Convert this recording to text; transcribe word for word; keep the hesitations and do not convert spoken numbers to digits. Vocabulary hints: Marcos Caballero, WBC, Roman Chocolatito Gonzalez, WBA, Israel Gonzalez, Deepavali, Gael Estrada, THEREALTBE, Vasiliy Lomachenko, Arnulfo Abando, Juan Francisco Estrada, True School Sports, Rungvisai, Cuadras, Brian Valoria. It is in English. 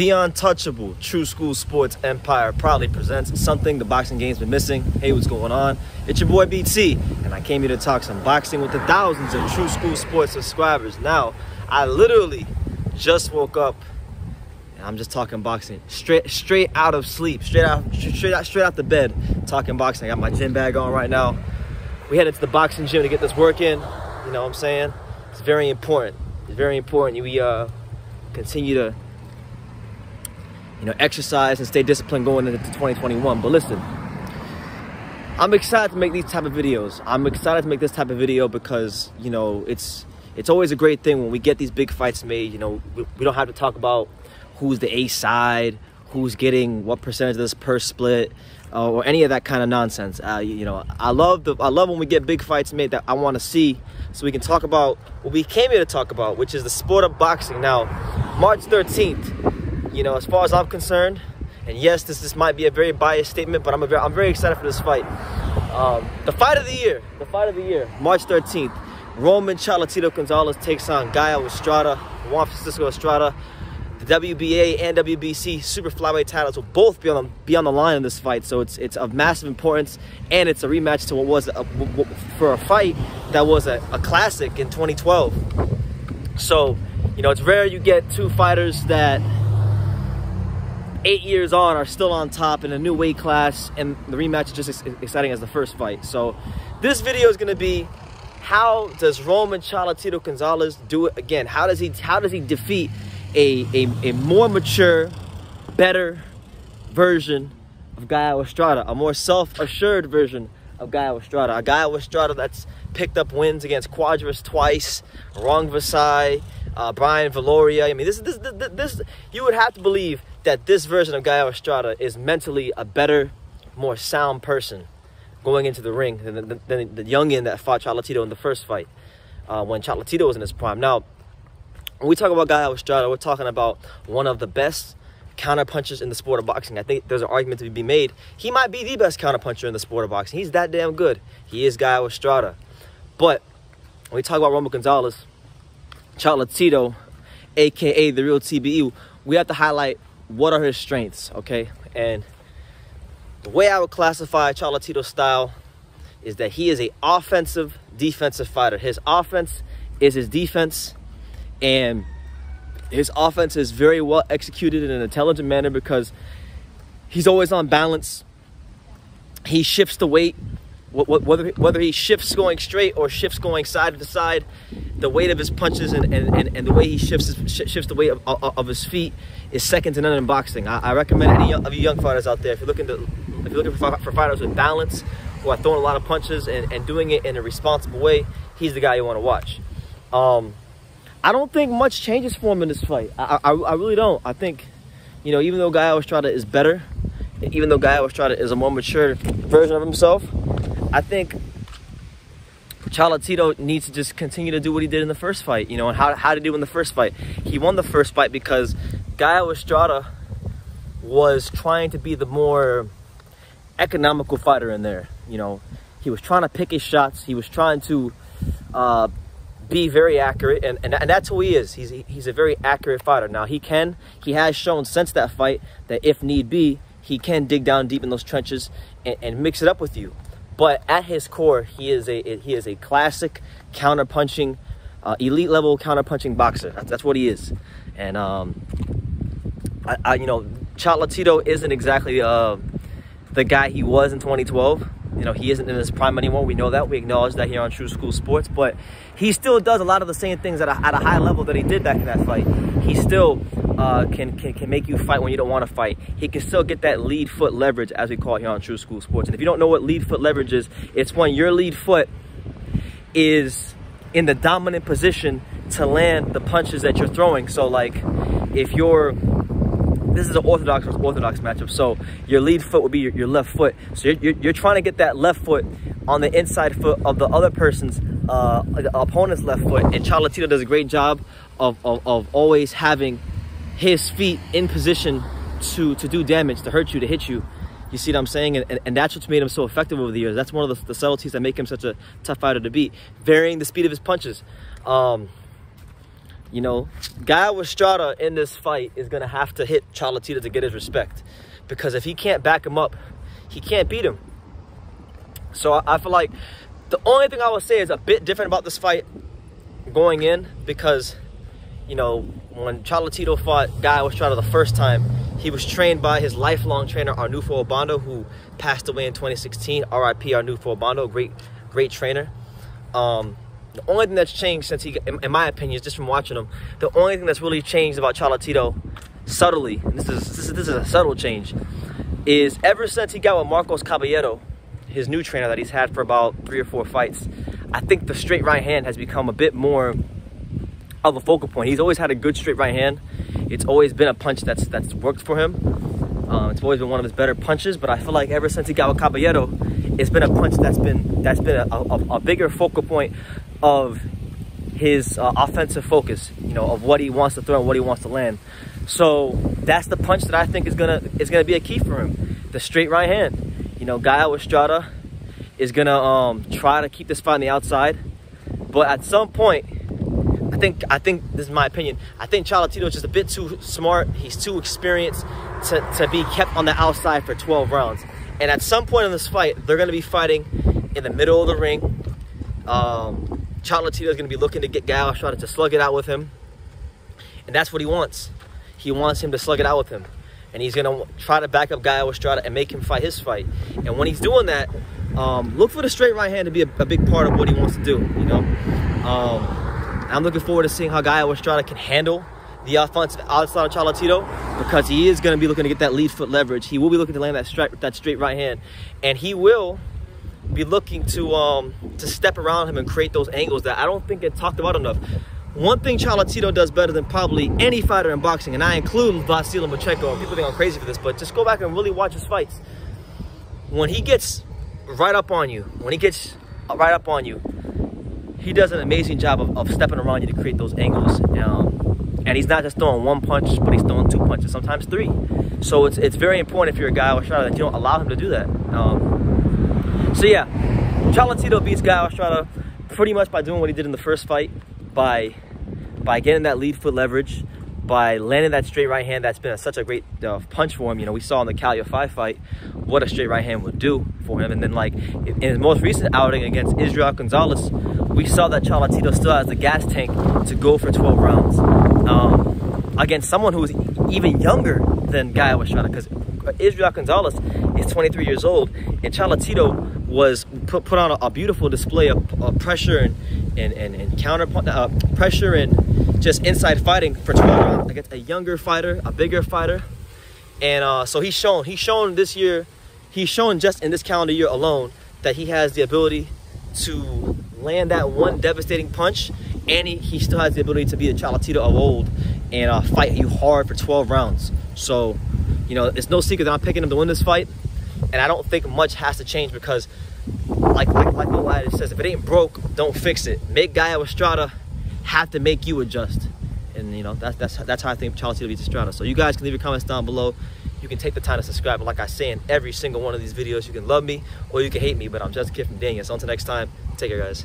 The Untouchable True School Sports Empire proudly presents something the boxing game's been missing. Hey, what's going on? It's your boy B T, and I came here to talk some boxing with the thousands of True School Sports subscribers. Now, I literally just woke up, and I'm just talking boxing straight, straight out of sleep, straight out, straight out, straight out the bed, talking boxing. I got my gym bag on right now. We headed to the boxing gym to get this work in. You know what I'm saying? It's very important. It's very important. We uh continue to, you know, exercise and stay disciplined going into twenty twenty-one. But listen, I'm excited to make these type of videos. I'm excited to make this type of video because, you know, it's it's always a great thing when we get these big fights made. You know, we, we don't have to talk about who's the A side, who's getting what percentage of this per split, uh, or any of that kind of nonsense. Uh, you, you know, I love the I love when we get big fights made that I want to see, so we can talk about what we came here to talk about, which is the sport of boxing. Now, March thirteenth. You know, as far as I'm concerned, and yes, this, this might be a very biased statement, but I'm, a very, I'm very excited for this fight. Um, the fight of the year, the fight of the year, March thirteenth, Roman Chocolatito Gonzalez takes on Gael Estrada, Juan Francisco Estrada. The W B A and W B C super flyweight titles will both be on the, be on the line in this fight, so it's it's of massive importance, and it's a rematch to what was a, for a fight that was a, a classic in twenty twelve. So, you know, it's rare you get two fighters that eight years on are still on top in a new weight class, and the rematch is just as exciting as the first fight. So this video is going to be, how does Roman Chocolatito Gonzalez do it again? How does he how does he defeat a a, a more mature, better version of Gael Estrada, a more self-assured version of Gael Estrada, a Gael Estrada that's picked up wins against Cuadras twice, Rungvisai, uh, Brian Valoria. I mean, this this, this this you would have to believe that this version of Gael Estrada is mentally a better, more sound person going into the ring than the, than the youngin that fought Chocolatito in the first fight, uh, when Chocolatito was in his prime. Now, when we talk about Gael Estrada, we're talking about one of the best counterpunchers in the sport of boxing. I think there's an argument to be made. He might be the best counterpuncher in the sport of boxing. He's that damn good. He is Gael Estrada. But when we talk about Roman Gonzalez, Chocolatito, a k a the real T B E, we have to highlight what are his strengths, okay? And the way I would classify Chocolatito's style is that he is an offensive, defensive fighter. His offense is his defense, and his offense is very well executed in an intelligent manner because he's always on balance. He shifts the weight. Whether, whether he shifts going straight or shifts going side to side, the weight of his punches and, and, and, and the way he shifts shifts the weight of, of, of his feet is second to none in boxing. I, I recommend any of you young fighters out there, if you're looking, to, if you're looking for, for fighters with balance, who are throwing a lot of punches and, and doing it in a responsible way, he's the guy you want to watch. Um, I don't think much changes for him in this fight. I, I, I really don't. I think, you know, even though Gael Estrada is better, even though Gael Estrada is a more mature version of himself, I think Chocolatito needs to just continue to do what he did in the first fight, you know, and how, how to do in the first fight. He won the first fight because Gael Estrada was trying to be the more economical fighter in there, you know. He was trying to pick his shots. He was trying to uh, be very accurate, and, and, and that's who he is. He's, he's a very accurate fighter. Now, he can, he has shown since that fight that if need be, he can dig down deep in those trenches and, and mix it up with you. But at his core, he is a he is a classic counterpunching, uh, elite level counterpunching boxer. That's, that's what he is. And um, I, I, you know, Chocolatito isn't exactly uh, the guy he was in twenty twelve. You know, he isn't in his prime anymore. We know that. We acknowledge that here on True School Sports. But he still does a lot of the same things at a, at a high level that he did back in that fight. He still uh, can, can can make you fight when you don't want to fight. He can still get that lead foot leverage, as we call it here on True School Sports. And if you don't know what lead foot leverage is, it's when your lead foot is in the dominant position to land the punches that you're throwing. So, like, if you're... This is an orthodox orthodox matchup, so your lead foot would be your, your left foot. So you're, you're, you're trying to get that left foot on the inside foot of the other person's uh, opponent's left foot, and Chocolatito does a great job of, of, of always having his feet in position to, to do damage, to hurt you, to hit you. You see what I'm saying? And, and, and that's what's made him so effective over the years. That's one of the, the subtleties that make him such a tough fighter to beat, varying the speed of his punches. Um, You know, Gael Estrada in this fight is going to have to hit Chocolatito to get his respect. Because if he can't back him up, he can't beat him. So I, I feel like the only thing I would say is a bit different about this fight going in. Because, you know, when Chocolatito fought Gael Estrada the first time, he was trained by his lifelong trainer, Arnulfo Abando, who passed away in twenty sixteen. R I P Arnulfo Abando, great, great trainer. Um... The only thing that's changed since he, in my opinion, just from watching him, the only thing that's really changed about Chocolatito, subtly, and this is, this is this is a subtle change, is ever since he got with Marcos Caballero, his new trainer that he's had for about three or four fights, I think the straight right hand has become a bit more of a focal point. He's always had a good straight right hand. It's always been a punch that's that's worked for him. Um, it's always been one of his better punches. But I feel like ever since he got with Caballero, it's been a punch that's been that's been a, a, a bigger focal point of his uh, offensive focus, you know, of what he wants to throw and what he wants to land. So that's the punch that I think is gonna is gonna be a key for him, the straight right hand. You know, Gael Estrada is gonna um, try to keep this fight on the outside, but at some point, I think I think this is my opinion. I think Chocolatito is just a bit too smart. He's too experienced to to be kept on the outside for twelve rounds. And at some point in this fight, they're gonna be fighting in the middle of the ring. Um, Chocolatito is going to be looking to get Gael Estrada to slug it out with him. And that's what he wants. He wants him to slug it out with him. And he's going to try to back up Gael Estrada and make him fight his fight. And when he's doing that, um, look for the straight right hand to be a, a big part of what he wants to do. You know, um, I'm looking forward to seeing how Gael Estrada can handle the offensive outside of Chocolatito, because he is going to be looking to get that lead foot leverage. He will be looking to land that, stri that straight right hand. And he will be looking to um, to step around him and create those angles that I don't think get talked about enough. One thing Chocolatito does better than probably any fighter in boxing, and I include Vasiliy Lomachenko, and people think I'm crazy for this, but just go back and really watch his fights. When he gets right up on you, when he gets right up on you, he does an amazing job of, of stepping around you to create those angles. Um, and he's not just throwing one punch, but he's throwing two punches, sometimes three. So it's, it's very important if you're a guy or Estrada that you don't allow him to do that. Um, So yeah, Chocolatito beats Gael Estrada pretty much by doing what he did in the first fight, by by getting that lead foot leverage, by landing that straight right hand that's been a, such a great uh, punch for him. You know, we saw in the Calio five fight what a straight right hand would do for him. And then, like, in his most recent outing against Israel Gonzalez, we saw that Chocolatito still has the gas tank to go for twelve rounds um, against someone who is even younger than Gael Estrada, because Israel Gonzalez is twenty-three years old, and Chocolatito was put, put on a, a beautiful display of, of pressure and, and, and, and counter uh, pressure and just inside fighting for twelve rounds against a younger fighter, a bigger fighter. And uh, so he's shown, he's shown this year, he's shown just in this calendar year alone that he has the ability to land that one devastating punch, and he, he still has the ability to be the Chocolatito of old and uh, fight you hard for twelve rounds. So, you know, it's no secret that I'm picking him to win this fight. And I don't think much has to change, because like like like the lad says, if it ain't broke, don't fix it. Make Gael Estrada have to make you adjust. And you know, that's that's that's how I think Chocolatito beats Estrada. So you guys can leave your comments down below. You can take the time to subscribe. But like I say in every single one of these videos, you can love me or you can hate me, but I'm just a kid from Daniel. So until next time, take care, guys.